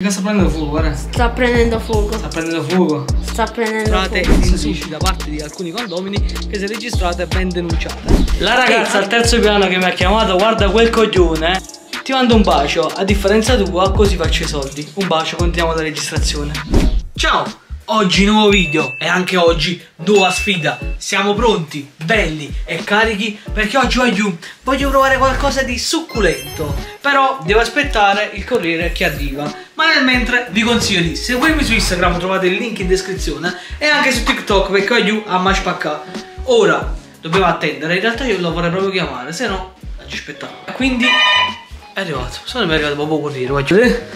Mica sta prendendo fuoco, guarda. Sta prendendo fuoco. Sta prendendo fuoco. Sta prendendo fuoco. Il sushi da parte di alcuni condomini che si è registrata e ben denunciata. La ragazza al terzo piano che mi ha chiamato, guarda quel coglione. Ti mando un bacio, a differenza tua, così faccio i soldi. Un bacio, continuiamo la registrazione. Ciao, oggi nuovo video e anche oggi nuova sfida. Siamo pronti, belli e carichi perché oggi voglio provare qualcosa di succulento. Però devo aspettare il corriere che arriva. Ma nel mentre vi consiglio di seguirmi su Instagram, trovate il link in descrizione, e anche su TikTok perché aiuto a mai spaccà. Ora dobbiamo attendere, in realtà io lo vorrei proprio chiamare, se no ci aspettavo. Quindi è arrivato, sono arrivato proprio corriere, voglio vedere.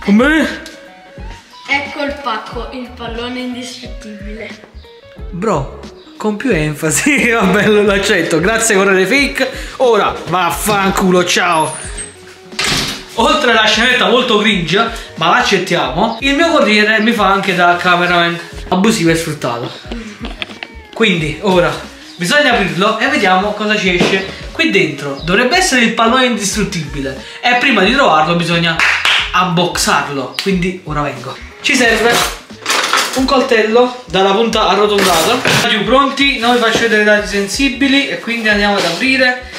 Com'è? Ecco il pacco, il pallone indistruttibile. Bro, con più enfasi, vabbè lo accetto, grazie corriere fake. Ora vaffanculo, ciao. Oltre alla scenetta molto grigia, ma l'accettiamo, il mio corriere mi fa anche da cameraman abusivo e sfruttato. Quindi ora bisogna aprirlo e vediamo cosa ci esce. Qui dentro dovrebbe essere il pallone indistruttibile e prima di trovarlo bisogna unboxarlo. Quindi ora vengo. Ci serve un coltello dalla punta arrotondata. Siamo pronti, noi faccio vedere i dati sensibili e quindi andiamo ad aprire.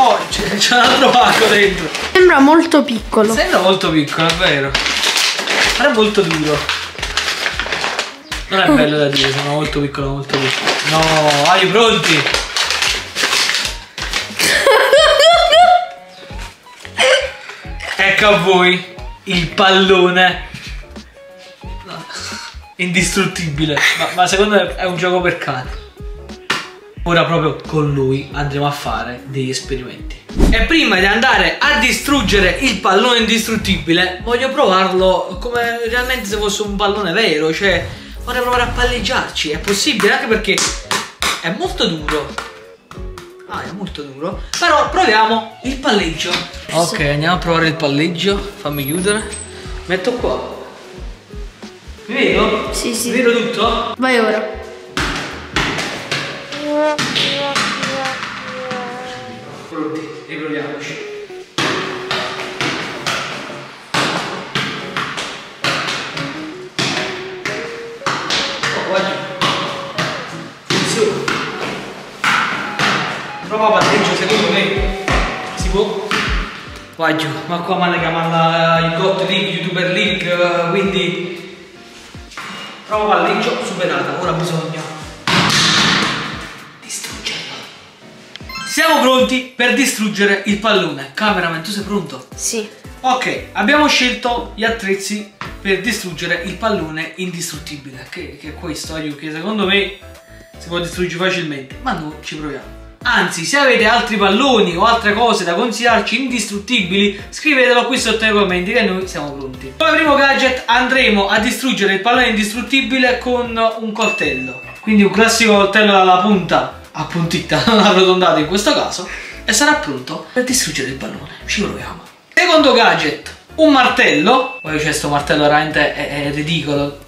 Oh, c'è un altro pacco dentro. Sembra molto piccolo. Sembra molto piccolo, è vero. Però è molto duro. Non è bello da dire, sembra molto piccolo, molto piccolo. No, vai pronti. Ecco a voi il pallone indistruttibile. Ma secondo me è un gioco per cani. Ora proprio con lui andremo a fare degli esperimenti. E prima di andare a distruggere il pallone indistruttibile voglio provarlo come realmente se fosse un pallone vero. Cioè vorrei provare a palleggiarci. È possibile anche perché è molto duro. Ah, è molto duro. Però proviamo il palleggio. Ok, andiamo a provare il palleggio. Fammi chiudere. Metto qua. Mi vedo? Sì, sì. Mi vedo tutto? Vai ora. Pronti, riproviamoci. Oh, guarda. Funziona. Prova a palleggio, secondo me si può. Guarda, ma qua male chiamata il GOT League, YouTuber League, quindi prova a palleggio superata, ora bisogna. Siamo pronti per distruggere il pallone. Cameraman, tu sei pronto? Sì. Ok, abbiamo scelto gli attrezzi per distruggere il pallone indistruttibile, che è questo, che secondo me si può distruggere facilmente, ma noi ci proviamo. Anzi, se avete altri palloni o altre cose da consigliarci indistruttibili, scrivetelo qui sotto nei commenti che noi siamo pronti. Come primo gadget andremo a distruggere il pallone indistruttibile con un coltello. Quindi un classico coltello dalla punta appuntita, non arrotondata in questo caso, e sarà pronto per distruggere il pallone. Ci proviamo. Secondo gadget, un martello. Poi c'è questo martello veramente è ridicolo.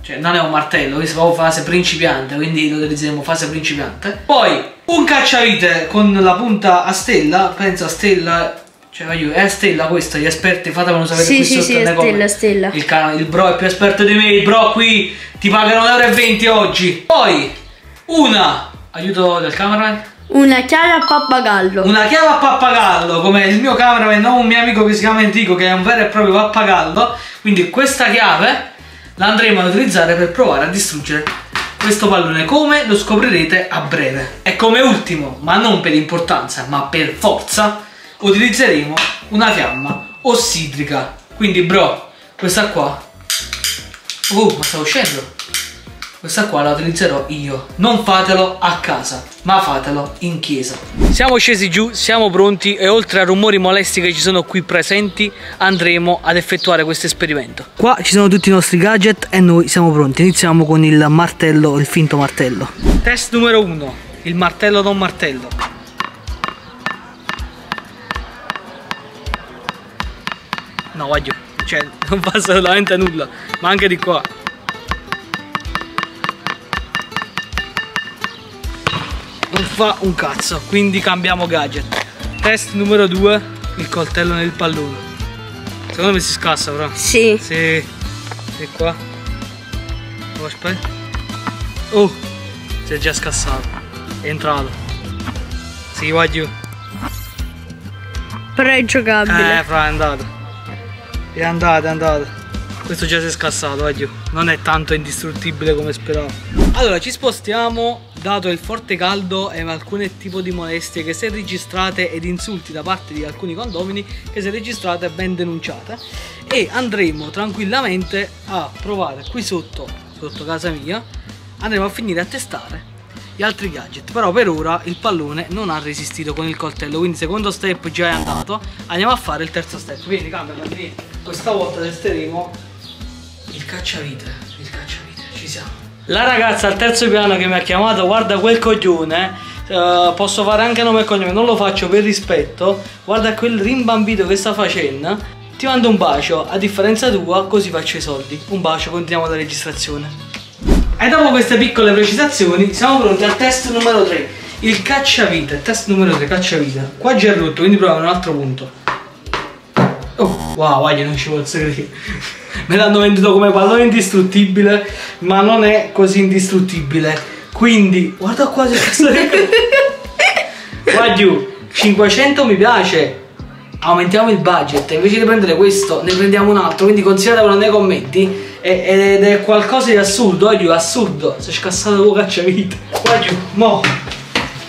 Cioè non è un martello, questo è fase principiante, quindi lo utilizzeremo fase principiante. Poi un cacciavite con la punta a stella, penso a stella. Cioè è a stella questo, gli esperti fatemelo sapere qui sotto nei commenti. Stella. Il bro è più esperto di me, il bro qui ti pagano 1,20 euro oggi. Poi una, aiuto del cameraman, una chiave a pappagallo. Una chiave a pappagallo, come il mio cameraman, non un mio amico che si chiama Enrico, che è un vero e proprio pappagallo. Quindi questa chiave la andremo ad utilizzare per provare a distruggere questo pallone, come lo scoprirete a breve. E come ultimo, ma non per importanza, ma per forza, utilizzeremo una fiamma ossidrica. Quindi bro, questa qua, ma stavo scendendo. Questa qua la utilizzerò io. Non fatelo a casa, ma fatelo in chiesa. Siamo scesi giù, siamo pronti e oltre a rumori molesti che ci sono qui presenti andremo ad effettuare questo esperimento. Qua ci sono tutti i nostri gadget e noi siamo pronti. Iniziamo con il martello, il finto martello. Test numero 1, il martello non martello. No, voglio, cioè non fa assolutamente nulla, ma anche di qua. Non fa un cazzo, quindi cambiamo gadget. Test numero 2, il coltello nel pallone. Secondo me si scassa, però. Sì. Sì. E qua. Oh, aspetta. Oh, si è già scassato. È entrato. Sì, va giù. Però è giocabile. Fra, è andato. È andato, è andato. Questo già si è scassato, va giù. Non è tanto indistruttibile come speravo. Allora, ci spostiamo. Dato il forte caldo e alcune tipo di molestie che se registrate ed insulti da parte di alcuni condomini che se registrate ben denunciate, e andremo tranquillamente a provare qui sotto casa mia, andremo a finire a testare gli altri gadget. Però per ora il pallone non ha resistito con il coltello, quindi secondo step già è andato, andiamo a fare il terzo step. Vieni, camera, vieni. Questa volta testeremo il cacciavite, ci siamo. La ragazza al terzo piano che mi ha chiamato, guarda quel coglione, posso fare anche nome e cognome, non lo faccio per rispetto, guarda quel rimbambito che sta facendo, ti mando un bacio, a differenza tua così faccio i soldi. Un bacio, continuiamo la registrazione. E dopo queste piccole precisazioni siamo pronti al test numero 3, il cacciavite, test numero 3, cacciavite. Qua già è rotto, quindi proviamo un altro punto. Oh, wow, guarda, non ci posso credere. Me l'hanno venduto come pallone indistruttibile, ma non è così indistruttibile. Quindi, guarda qua se cazzo di... Qua giù, 500 mi piace. Aumentiamo il budget, invece di prendere questo ne prendiamo un altro, quindi consigliatelo nei commenti. Ed è qualcosa di assurdo, guarda giù, assurdo. Si è scassato con cacciavite. Qua giù, mo.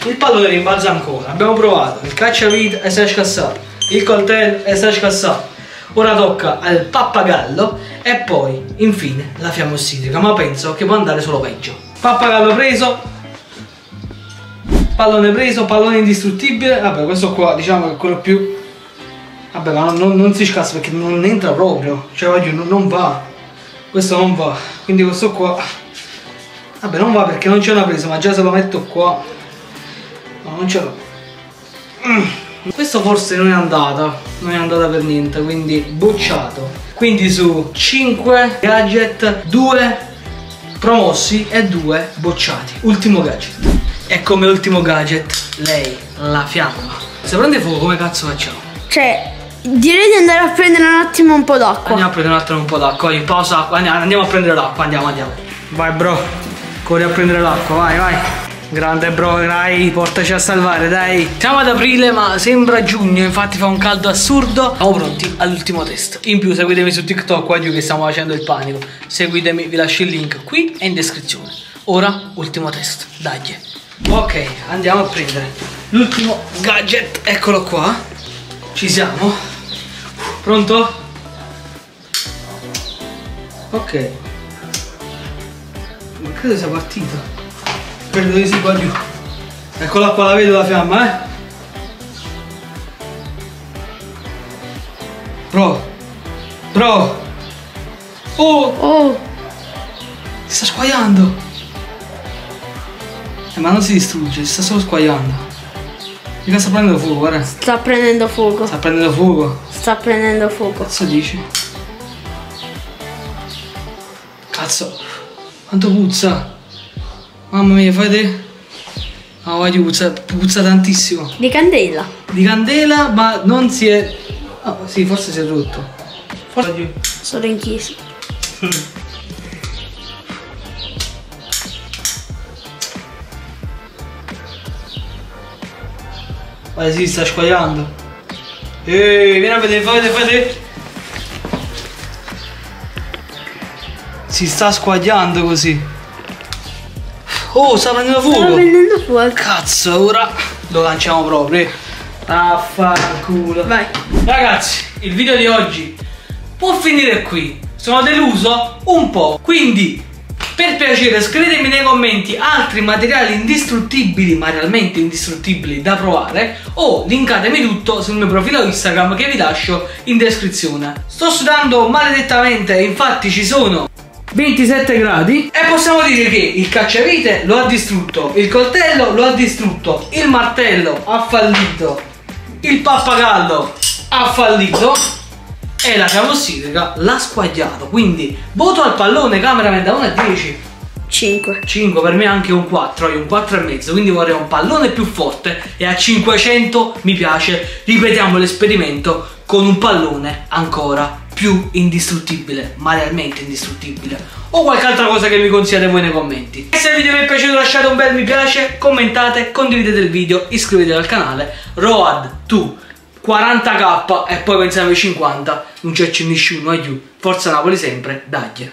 Il pallone rimbalza ancora, abbiamo provato. Il cacciavite e si è scassato. Il coltello è stato scassato. Ora tocca al pappagallo e poi infine la fiamma ossidrica, ma penso che può andare solo peggio. Pappagallo preso, pallone preso, pallone indistruttibile. Vabbè, questo qua diciamo che è quello più... Vabbè, ma non si scassa perché non entra proprio. Cioè oggi non va. Questo non va. Quindi questo qua... Vabbè, non va perché non c'è una presa, ma già se lo metto qua... No, non ce l'ho. Questo forse non è andata, per niente, quindi bocciato. Quindi su 5 gadget, 2 promossi e 2 bocciati. Ultimo gadget. E come ultimo gadget, lei, la fiamma. Se prende fuoco come cazzo facciamo? Cioè, direi di andare a prendere un attimo un po' d'acqua. Andiamo a prendere un attimo un po' d'acqua, in pausa, andiamo a prendere l'acqua, andiamo. Vai bro, corri a prendere l'acqua, vai. Grande bro, dai, portaci a salvare, dai. Siamo ad aprile ma sembra giugno, infatti fa un caldo assurdo. Siamo pronti all'ultimo test. In più seguitemi su TikTok, qua giù che stiamo facendo il panico. Seguitemi, vi lascio il link qui e in descrizione. Ora, ultimo test, dai. Ok, andiamo a prendere l'ultimo gadget, eccolo qua. Ci siamo. Pronto? Ok. Ma credo sia partita. Credo di sì, qua giù. Eccola qua, la vedo la fiamma, eh? Bro! Oh! Si sta squagliando! Ma non si distrugge, si sta solo squagliando. Mica sta prendendo fuoco, guarda. Sta prendendo fuoco. Cazzo dici? Cazzo! Quanto puzza! Mamma mia, fai te? No, vai, puzza tantissimo. Di candela, ma non si è... Oh, sì, forse si è rotto. Forse... Sono in chiesa. Guarda, si sta squagliando. Vieni a vedere, fai te. Si sta squagliando così. Oh, sta prendendo fuoco. Cazzo, ora lo lanciamo proprio. Affanculo. Vai. Ragazzi, il video di oggi può finire qui. Sono deluso un po'. Quindi, per piacere, scrivetemi nei commenti altri materiali indistruttibili, ma realmente indistruttibili, da provare, o linkatemi tutto sul mio profilo Instagram che vi lascio in descrizione. Sto sudando maledettamente, infatti ci sono 27 gradi e possiamo dire che il cacciavite lo ha distrutto, il coltello lo ha distrutto, il martello ha fallito, il pappagallo ha fallito e la fiamma ossidrica l'ha squagliato. Quindi voto al pallone, cameraman, da 1 a 10. 5 per me, anche un 4, un 4,5, quindi vorrei un pallone più forte e a 500 mi piace. Ripetiamo l'esperimento con un pallone ancora più indistruttibile, ma realmente indistruttibile, o qualche altra cosa che mi consigliate voi nei commenti. E se il video vi è piaciuto lasciate un bel mi piace, commentate, condividete il video, iscrivetevi al canale. Road to 40k e poi pensiamo ai 50, non c'è nessuno, aiù, Forza Napoli sempre, dagli!